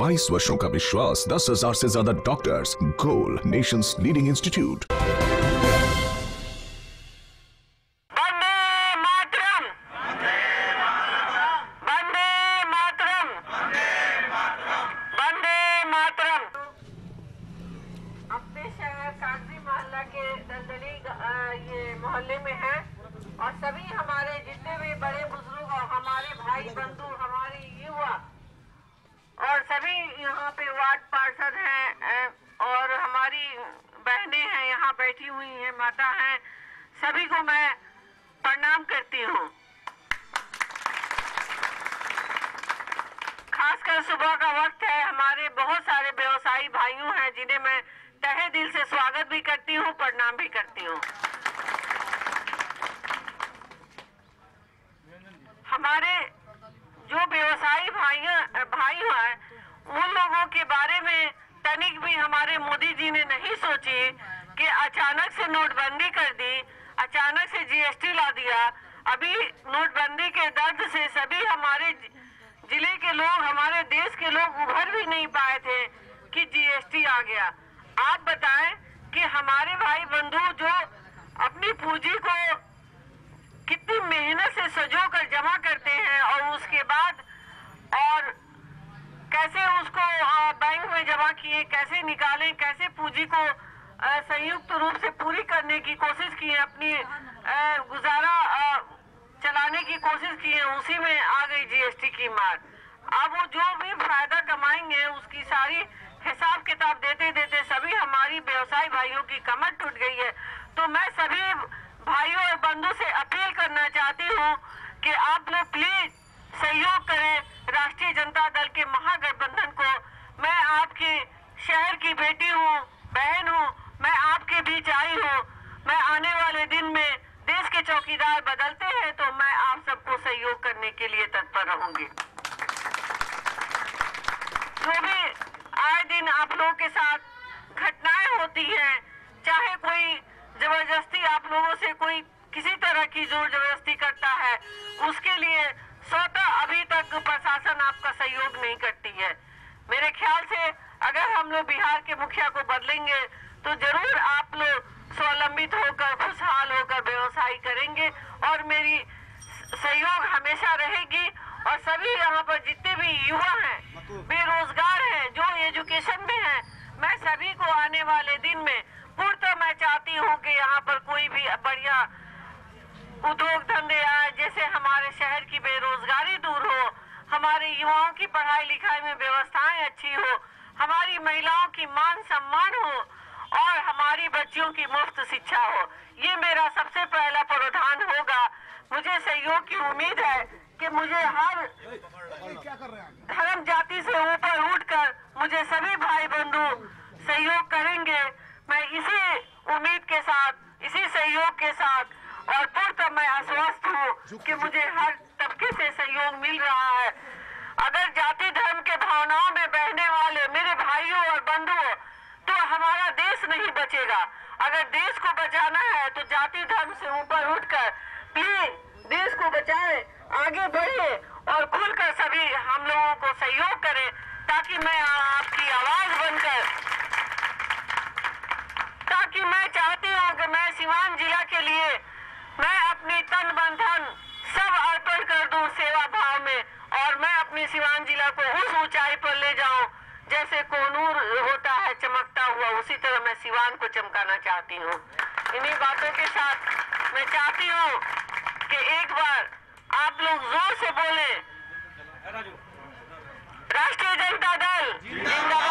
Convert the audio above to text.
22 वर्षों का विश्वास, 10,000 से ज्यादा डॉक्टर्स, गोल Nations leading institute. Vande Mataram, Vande Mataram, Vande Mataram. अपने शहर कागजी मोहल्ला के दलदली ये मोहल्ले में है और सभी हमारे जितने भी बड़े बुजुर्ग और हमारे भाई बंधु, हमारे युवा और सभी यहाँ पे वार्ड पार्षद हैं और हमारी बहनें हैं, यहाँ बैठी हुई हैं, माता हैं, सभी को मैं प्रणाम करती हूँ। खासकर सुबह का वक्त है, हमारे बहुत सारे व्यवसायी भाइयों हैं जिन्हें मैं तहे दिल से स्वागत भी करती हूँ, प्रणाम भी करती हूँ। हमारे जो व्यवसायी भाई हैं, उन लोगों के बारे में तनिक भी हमारे मोदी जी ने नहीं सोची कि अचानक से नोटबंदी कर दी, अचानक से जीएसटी ला दिया। अभी नोटबंदी के दर्द से सभी हमारे जिले के लोग, हमारे देश के लोग उभर भी नहीं पाए थे कि जीएसटी आ गया। आप बताएं कि हमारे भाई बंधु जो अपनी पूंजी को कितनी मेहनत से सजो कर जमा करते हैं और उसके बाद और कैसे उसको बैंक में जमा किए, कैसे निकालें, कैसे पूंजी को संयुक्त रूप से पूरी करने की कोशिश की है, अपनी गुजारा चलाने की कोशिश की है, उसी में आ गई जीएसटी की मार। अब वो जो भी फायदा कमाएंगे उसकी सारी हिसाब किताब देते देते सभी हमारी व्यवसायी भाइयों की कमर टूट गई है। तो मैं सभी भाइयों और बंधु से अपील करना चाहती हूँ कि आप लोग प्लीज सहयोग करें राष्ट्रीय जनता दल के महागठबंधन को। मैं आपके शहर की बेटी हूँ, बहन हूँ, मैं आपके बीच आई हूँ। मैं आने वाले दिन में देश के चौकीदार बदलते हैं तो मैं आप सबको सहयोग करने के लिए तत्पर रहूंगी। जो भी आए दिन आप लोगों के साथ घटनाएं होती हैं, चाहे कोई जबरदस्ती आप लोगों से कोई किसी तरह की जोर जबरदस्ती करता है, उसके लिए स्वतः अभी तक प्रशासन आपका सहयोग नहीं करती है। मेरे ख्याल से अगर हम लोग बिहार के मुखिया को बदलेंगे तो जरूर आप लोग स्वावलंबित होकर, खुशहाल होकर व्यवसाय करेंगे और मेरी सहयोग हमेशा रहेगी। और सभी यहाँ पर जितने भी युवा हैं, बेरोजगार हैं, जो एजुकेशन में हैं, मैं सभी को आने वाले दिन में पूर्णतः मैं चाहती हूँ कि यहाँ पर कोई भी बढ़िया उद्योग धंधे आए, जैसे हमारे शहर की बेरोजगारी दूर हो, हमारे युवाओं की पढ़ाई लिखाई में व्यवस्थाएं अच्छी हो, हमारी महिलाओं की मान सम्मान हो और हमारी बच्चियों की मुफ्त शिक्षा हो। ये मेरा सबसे पहला प्रावधान होगा। मुझे सहयोग की उम्मीद है कि मुझे हर धर्म जाति से ऊपर उठकर मुझे सभी भाई बंधु सहयोग करेंगे। मैं इसी उम्मीद के साथ, इसी सहयोग के साथ और पूर्णतः मैं आश्वस्त हूँ कि मुझे हर तबके से सहयोग मिल रहा है। अगर जाति धर्म के भावनाओं में बहने वाले मेरे भाइयों और बंधुओं, तो हमारा देश नहीं बचेगा। अगर देश को बचाना है तो जाति धर्म से ऊपर उठकर प्लीज देश को बचाएं, आगे बढ़े और खुलकर सभी हम लोगों को सहयोग करें, ताकि मैं आपकी आवाज बनकर, ताकि मैं चाहती हूँ कि मैं सिवान जिला के लिए मैं अपनी तन मन धन सब अर्पण कर दूं सेवा भाव में और मैं अपनी सिवान जिला को उस ऊंचाई पर ले जाऊं, जैसे कोनूर होता है चमकता हुआ, उसी तरह मैं सिवान को चमकाना चाहती हूँ। इन्हीं बातों के साथ मैं चाहती हूँ कि एक बार आप लोग जोर से बोले, राष्ट्रीय जनता दल जिंदाबाद।